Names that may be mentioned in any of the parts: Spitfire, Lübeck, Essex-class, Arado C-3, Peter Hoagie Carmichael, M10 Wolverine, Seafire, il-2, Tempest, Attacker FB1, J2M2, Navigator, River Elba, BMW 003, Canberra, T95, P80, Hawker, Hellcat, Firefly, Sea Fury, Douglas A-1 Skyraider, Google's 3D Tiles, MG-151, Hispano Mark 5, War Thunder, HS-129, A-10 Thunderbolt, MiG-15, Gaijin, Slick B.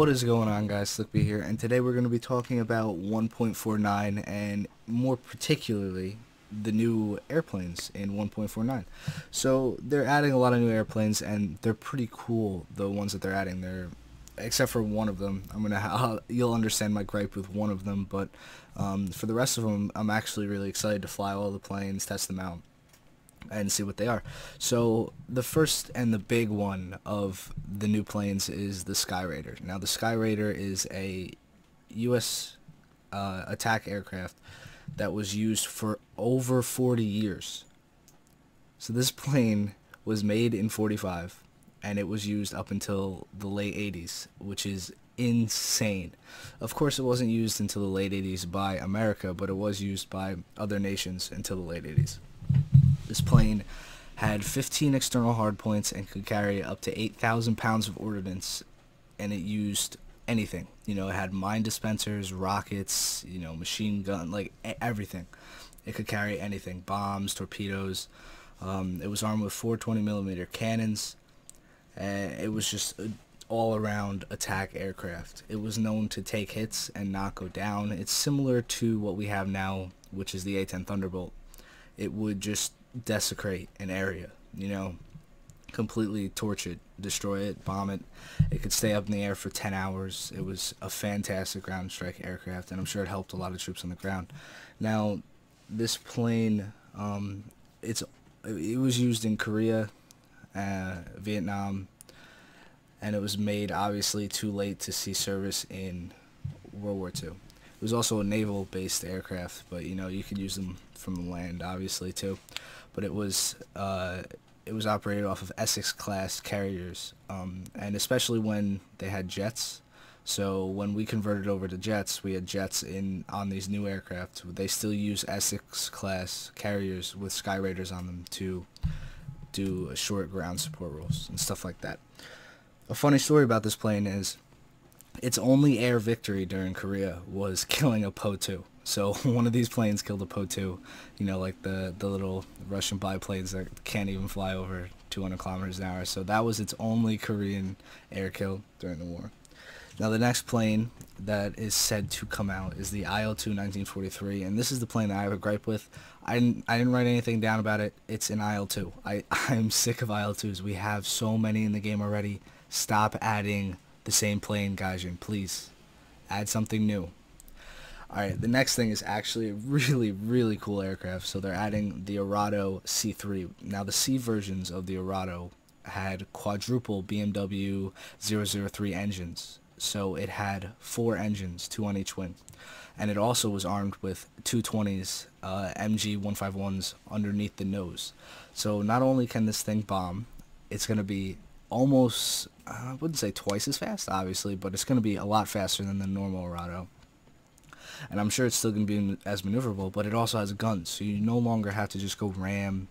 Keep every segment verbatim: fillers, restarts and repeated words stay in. What is going on, guys? Slick B here, and today we're going to be talking about one point four nine and more particularly the new airplanes in one point four nine. So they're adding a lot of new airplanes and they're pretty cool, the ones that they're adding. They're, except for one of them, I'm gonna I'll, you'll understand my gripe with one of them, but um, for the rest of them I'm actually really excited to fly all the planes, test them out and see what they are. So the first and the big one of the new planes is the Skyraider. Now the Skyraider is a U S uh, attack aircraft that was used for over forty years. So this plane was made in forty-five and it was used up until the late eighties, which is insane. Of course it wasn't used until the late eighties by America, but it was used by other nations until the late eighties. This plane had fifteen external hardpoints and could carry up to eight thousand pounds of ordnance, and it used anything. You know, it had mine dispensers, rockets, you know, machine gun, like everything. It could carry anything, bombs, torpedoes. Um, it was armed with four twenty millimeter cannons. And it was just an all-around attack aircraft. It was known to take hits and not go down. It's similar to what we have now, which is the A ten Thunderbolt. It would just desecrate an area, you know, completely torch it, destroy it, bomb it. It could stay up in the air for ten hours. It was a fantastic ground strike aircraft, and I'm sure it helped a lot of troops on the ground. Now, this plane, um, it's it was used in Korea, uh, Vietnam, and it was made, obviously, too late to see service in World War Two. It was also a naval-based aircraft, but, you know, you could use them from the land, obviously, too. But it was uh, it was operated off of Essex-class carriers, um, and especially when they had jets. So when we converted over to jets, we had jets in on these new aircraft. They still use Essex-class carriers with Skyraiders on them to do a short ground support roles and stuff like that. A funny story about this plane is its only air victory during Korea was killing a Po two. So one of these planes killed a Po two, you know, like the, the little Russian biplanes that can't even fly over two hundred kilometers an hour. So that was its only Korean air kill during the war. Now the next plane that is said to come out is the I L two nineteen forty-three, and this is the plane that I have a gripe with. I didn't, I didn't write anything down about it. It's an I L two. I, I'm sick of I L twos. We have so many in the game already. Stop adding the same plane, Gaijin, please. Add something new. Alright, the next thing is actually a really, really cool aircraft. So they're adding the Arado C three. Now the C versions of the Arado had quadruple B M W zero zero three engines. So it had four engines, two on each wing. And it also was armed with two twenties, uh, M G one fifty-ones underneath the nose. So not only can this thing bomb, it's going to be almost, I wouldn't say twice as fast, obviously, but it's going to be a lot faster than the normal Arado. And I'm sure it's still going to be as maneuverable, but it also has guns, so you no longer have to just go ram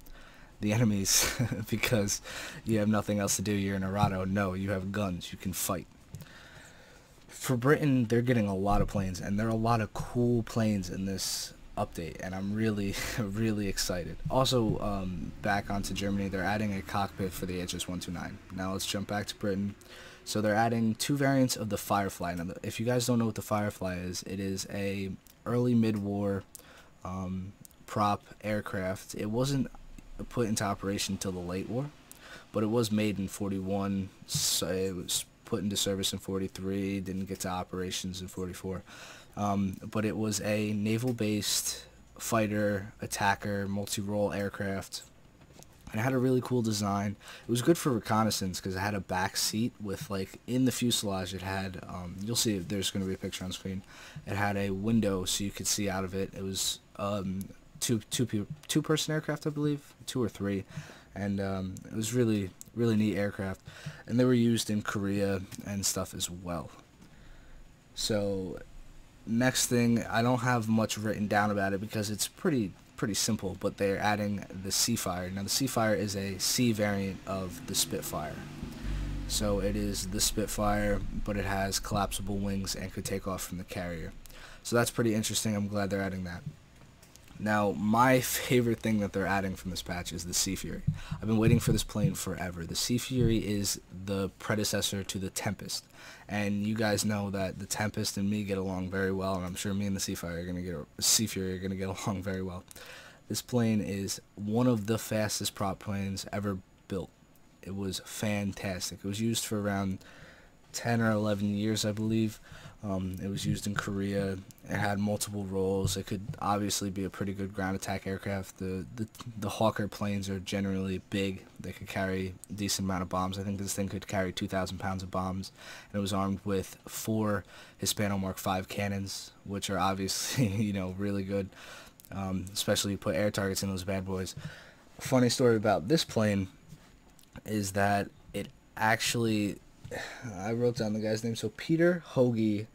the enemies because you have nothing else to do. You're an Arado. No, you have guns. You can fight. For Britain, they're getting a lot of planes, and there are a lot of cool planes in this update, and I'm really, really excited. Also, um, back onto Germany, they're adding a cockpit for the H S one twenty-nine. Now let's jump back to Britain. So they're adding two variants of the Firefly. Now, if you guys don't know what the Firefly is, it is a early mid-war um, prop aircraft. It wasn't put into operation until the late war, but it was made in forty-one, so it was put into service in forty-three, didn't get to operations in forty-four. Um, but it was a naval-based fighter, attacker, multi-role aircraft. And it had a really cool design. It was good for reconnaissance because it had a back seat with, like, in the fuselage it had, um, you'll see there's going to be a picture on screen, it had a window so you could see out of it. It was um, two, two, two person aircraft, I believe, two or three, and um, it was really, really neat aircraft. And they were used in Korea and stuff as well. So next thing, I don't have much written down about it because it's pretty pretty simple, but they're adding the Seafire. Now the Seafire is a C variant of the Spitfire. So it is the Spitfire, but it has collapsible wings and could take off from the carrier. So that's pretty interesting. I'm glad they're adding that. Now, my favorite thing that they're adding from this patch is the Sea Fury. I've been waiting for this plane forever. The Sea Fury is the predecessor to the Tempest. And you guys know that the Tempest and me get along very well, and I'm sure me and the Seafire are gonna get Sea Fury are gonna get along very well. This plane is one of the fastest prop planes ever built. It was fantastic. It was used for around ten or eleven years, I believe. Um, it was used in Korea. It had multiple roles. It could obviously be a pretty good ground attack aircraft. The, the the Hawker planes are generally big. They could carry a decent amount of bombs. I think this thing could carry two thousand pounds of bombs. And it was armed with four Hispano Mark five cannons, which are obviously, you know, really good. Um, especially you put air targets in those bad boys. Funny story about this plane is that it actually... I wrote down the guy's name, so Peter Hoagie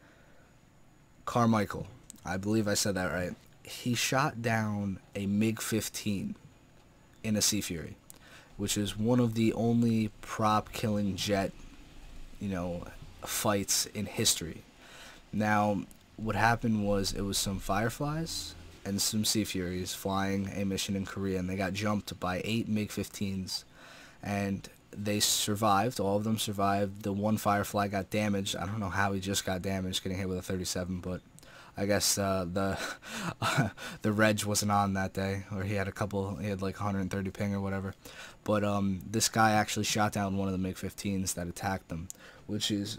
Carmichael, I believe I said that right. He shot down a MiG fifteen in a Sea Fury, which is one of the only prop killing jet, you know, fights in history. Now, what happened was it was some Fireflies and some Sea Furies flying a mission in Korea, and they got jumped by eight MiG fifteens, and they survived. All of them survived. The one Firefly got damaged. I don't know how he just got damaged, getting hit with a thirty-seven, but I guess uh, the the reg wasn't on that day, or he had a couple, he had like one hundred thirty ping or whatever. But um, this guy actually shot down one of the MiG fifteens that attacked them, which is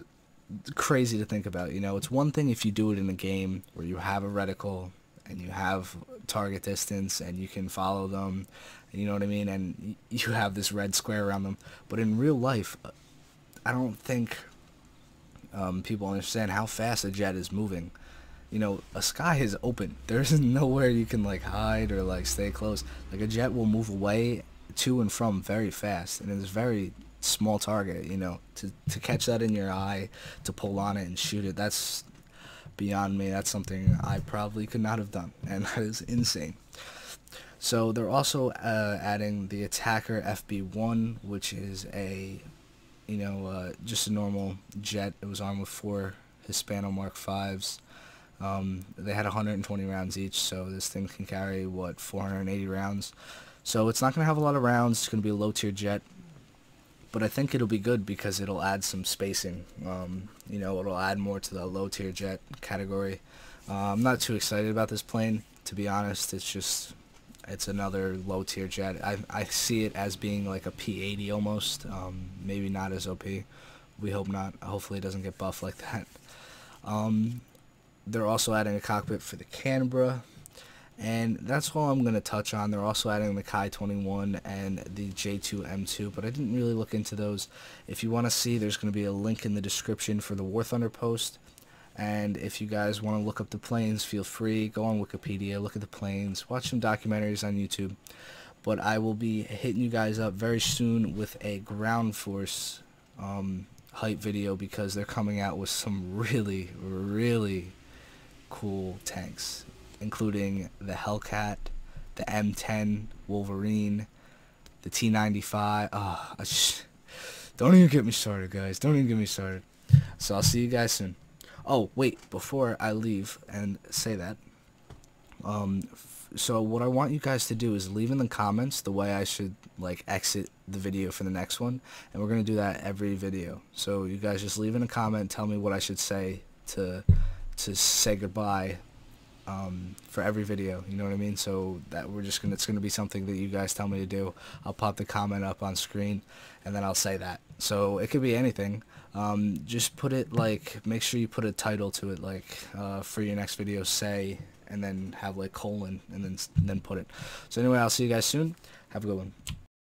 crazy to think about. You know, it's one thing if you do it in a game where you have a reticle and you have target distance and you can follow them, you know what I mean, and you have this red square around them. But in real life, I don't think um, people understand how fast a jet is moving. You know, a sky is open. There's nowhere you can like hide or like stay close. Like a jet will move away to and from very fast, and it's very small target, you know, to, to catch that in your eye, to pull on it and shoot it, that's beyond me. That's something I probably could not have done, and that is insane. So they're also uh, adding the Attacker F B one, which is a, you know, uh, just a normal jet. It was armed with four Hispano Mark fives. Um, they had one hundred twenty rounds each, so this thing can carry, what, four hundred eighty rounds. So it's not going to have a lot of rounds. It's going to be a low-tier jet. But I think it'll be good because it'll add some spacing. Um, you know, it'll add more to the low-tier jet category. Uh, I'm not too excited about this plane, to be honest. It's just, it's another low-tier jet. I, I see it as being like a P eighty almost. Um, maybe not as O P. We hope not. Hopefully it doesn't get buffed like that. Um, they're also adding a cockpit for the Canberra. And that's all I'm going to touch on. They're also adding the Ki twenty-one and the J two M two, but I didn't really look into those. If you want to see, there's going to be a link in the description for the War Thunder post. And if you guys want to look up the planes, feel free. Go on Wikipedia, look at the planes, watch some documentaries on YouTube. But I will be hitting you guys up very soon with a ground force um, hype video, because they're coming out with some really, really cool tanks, including the Hellcat, the M ten Wolverine, the T ninety-five. Oh, I just, don't even get me started, guys. Don't even get me started. So I'll see you guys soon. Oh, wait, before I leave and say that, um, so what I want you guys to do is leave in the comments the way I should, like, exit the video for the next one, and we're going to do that every video. So you guys just leave in a comment, tell me what I should say to, to say goodbye. Um, for every video, you know what I mean? So that we're just gonna, it's gonna be something that you guys tell me to do. I'll pop the comment up on screen, and then I'll say that. So it could be anything. Um, just put it like, make sure you put a title to it, like uh, for your next video, say, and then have like colon, and then then put it. So anyway, I'll see you guys soon. Have a good one.